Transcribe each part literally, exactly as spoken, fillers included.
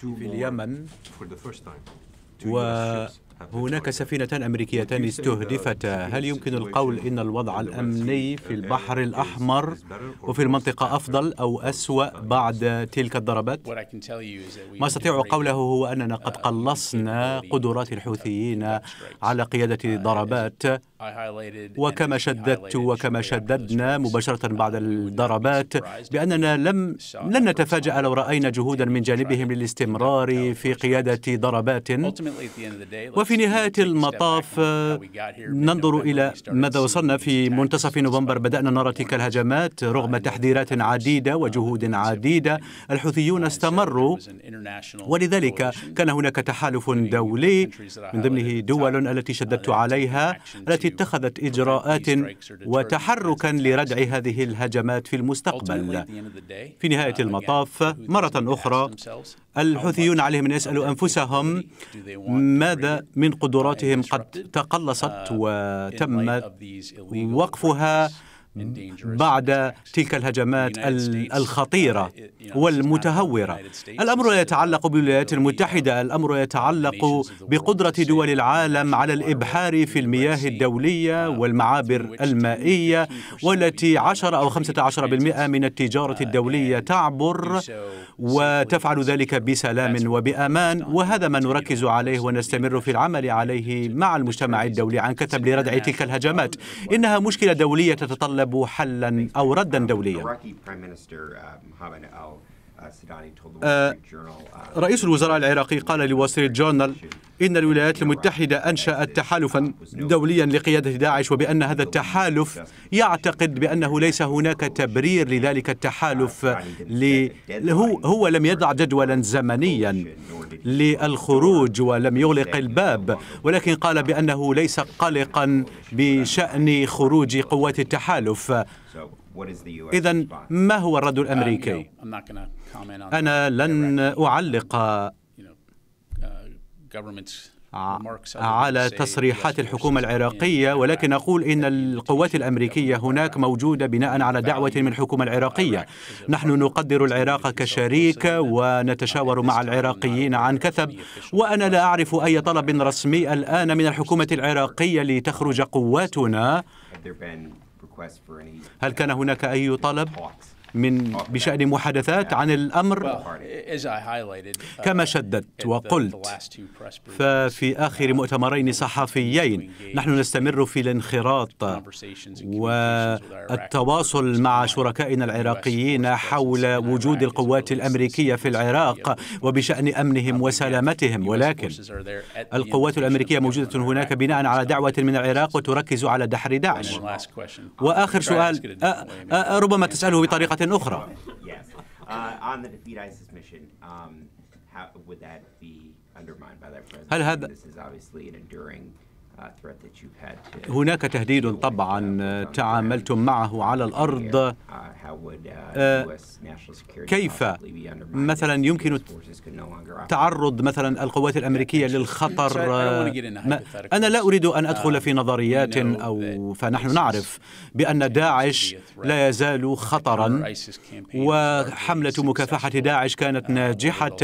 في اليمن، وهناك سفينتان أمريكيتان استهدفتا. هل يمكن القول إن الوضع الأمني في البحر الأحمر وفي المنطقة أفضل أو أسوأ بعد تلك الضربات؟ ما أستطيع قوله هو أننا قد قلصنا قدرات الحوثيين على قيادة ضربات، وكما شددت وكما شددنا مباشرة بعد الضربات بأننا لم لن نتفاجأ لو رأينا جهودا من جانبهم للاستمرار في قيادة ضربات. وفي نهاية المطاف ننظر إلى ماذا وصلنا. في منتصف نوفمبر بدأنا نرى تلك الهجمات رغم تحذيرات عديدة وجهود عديدة. الحوثيون استمروا، ولذلك كان هناك تحالف دولي من ضمنه دول التي شددت عليها، التي اتخذت إجراءات وتحركا لردع هذه الهجمات في المستقبل. في نهاية المطاف مرة أخرى الحوثيون عليهم أن يسألوا أنفسهم ماذا من قدراتهم قد تقلصت وتم وقفها بعد تلك الهجمات الخطيرة والمتهورة. الأمر لا يتعلق بالولايات المتحدة، الأمر يتعلق بقدرة دول العالم على الإبحار في المياه الدولية والمعابر المائية، والتي عشرة أو خمسة عشر بالمئة من التجارة الدولية تعبر، وتفعل ذلك بسلام وبأمان. وهذا ما نركز عليه ونستمر في العمل عليه مع المجتمع الدولي عن كتب لردع تلك الهجمات. إنها مشكلة دولية تتطلب حلا أو ردا دوليا. رئيس الوزراء العراقي قال لول ستريت جورنال إن الولايات المتحدة أنشأت تحالفا دوليا لقيادة داعش، وبأن هذا التحالف يعتقد بأنه ليس هناك تبرير لذلك التحالف. هو لم يضع جدولا زمنيا للخروج ولم يغلق الباب، ولكن قال بأنه ليس قلقا بشأن خروج قوات التحالف. إذن ما هو الرد الأمريكي؟ أنا لن أعلق على تصريحات الحكومة العراقية، ولكن أقول إن القوات الأمريكية هناك موجودة بناء على دعوة من الحكومة العراقية. نحن نقدر العراق كشريك ونتشاور مع العراقيين عن كثب، وأنا لا أعرف أي طلب رسمي الآن من الحكومة العراقية لتخرج قواتنا. هل كان هناك أي طلب من بشأن محادثات عن الأمر؟ كما شددت وقلت ففي آخر مؤتمرين صحفيين نحن نستمر في الانخراط والتواصل مع شركائنا العراقيين حول وجود القوات الأمريكية في العراق وبشأن أمنهم وسلامتهم، ولكن القوات الأمريكية موجودة هناك بناء على دعوة من العراق وتركز على دحر داعش. وآخر سؤال ربما تسأله بطريقة أخرى. هل هذا هناك تهديد طبعا تعاملتم معه على الأرض؟ كيف مثلا يمكن تعرض مثلا القوات الأمريكية للخطر؟ أنا لا أريد أن أدخل في نظريات، أو فنحن نعرف بأن داعش لا يزال خطرا، وحملة مكافحة داعش كانت ناجحة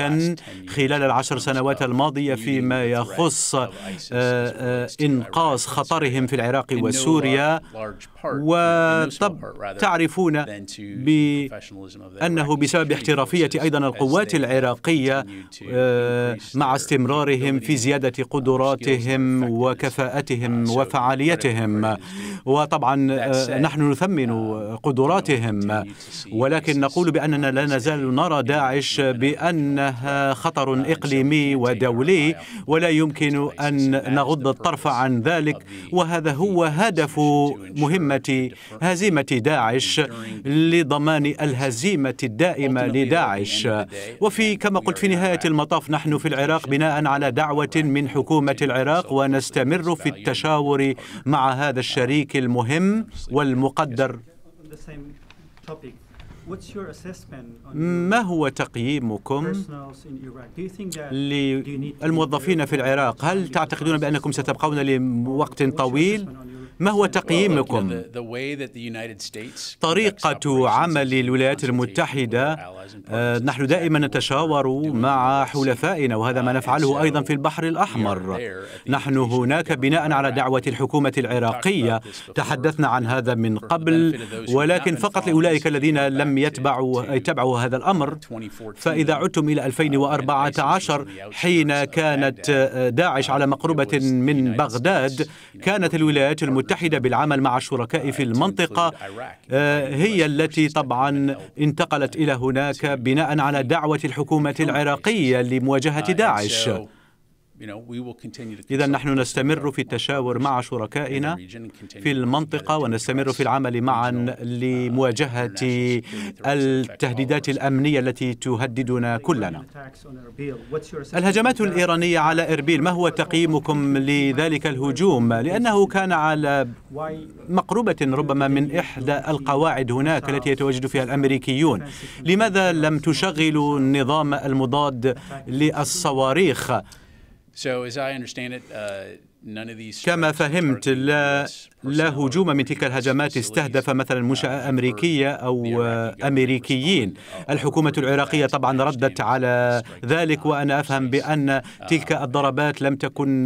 خلال العشر سنوات الماضية فيما يخص إنقاذ خطرهم في العراق وسوريا. وتعرفون بأنه بسبب احترافية أيضا القوات العراقية مع استمرارهم في زيادة قدراتهم وكفاءتهم وفعاليتهم، وطبعا نحن نثمن قدراتهم، ولكن نقول بأننا لا نزال نرى داعش بأنها خطر إقليمي ودولي، ولا يمكن أن نغض الطرف عن ذلك. وهذا هو هدف مهمة هزيمة داعش، لضمان الهزيمة الدائمة لداعش. وفي كما قلت في نهاية المطاف نحن في العراق بناء على دعوة من حكومة العراق، ونستمر في التشاور مع هذا الشريك المهم والمقدر. ما هو تقييمكم للموظفين في العراق؟ هل تعتقدون بأنكم ستبقون لوقت طويل؟ ما هو تقييمكم؟ طريقة عمل الولايات المتحدة، نحن دائما نتشاور مع حلفائنا، وهذا ما نفعله أيضا في البحر الأحمر. نحن هناك بناء على دعوة الحكومة العراقية، تحدثنا عن هذا من قبل، ولكن فقط لأولئك الذين لم يتبعوا يتبعوا هذا الأمر. فإذا عدتم إلى ألفين وأربعة عشر حين كانت داعش على مقربة من بغداد، كانت الولايات المتحدة بالعمل مع الشركاء في المنطقة هي التي طبعا انتقلت إلى هناك بناء على دعوة الحكومة العراقية لمواجهة داعش. إذا نحن نستمر في التشاور مع شركائنا في المنطقة، ونستمر في العمل معا لمواجهة التهديدات الأمنية التي تهددنا كلنا. الهجمات الإيرانية على إربيل، ما هو تقييمكم لذلك الهجوم؟ لأنه كان على مقربة ربما من إحدى القواعد هناك التي يتواجد فيها الأمريكيون. لماذا لم تشغلوا النظام المضاد للصواريخ؟ كما فهمت لا, لا هجوم من تلك الهجمات استهدف مثلا منشأة أمريكية أو أمريكيين. الحكومة العراقية طبعا ردت على ذلك، وأنا أفهم بأن تلك الضربات لم تكن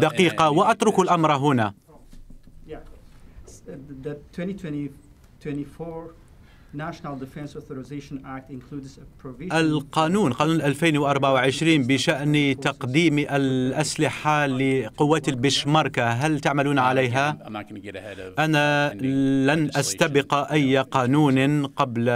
دقيقة، وأترك الأمر هنا. القانون قانون ألفين وأربعة وعشرين بشأن تقديم الأسلحة لقوات البشمركة، هل تعملون عليها؟ أنا لن أستبق أي قانون قبل.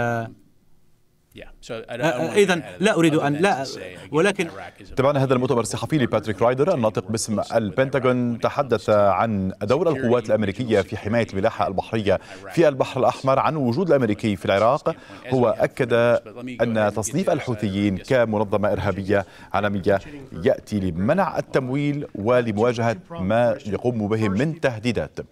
إذن لا أريد أن لا ولكن تبعنا هذا المؤتمر الصحفي لباتريك رايدر، الناطق باسم البنتاغون، تحدث عن دور القوات الأمريكية في حماية الملاحة البحرية في البحر الأحمر، عن وجود الأمريكي في العراق. هو أكد أن تصنيف الحوثيين كمنظمة إرهابية عالمية يأتي لمنع التمويل ولمواجهة ما يقوم به من تهديدات.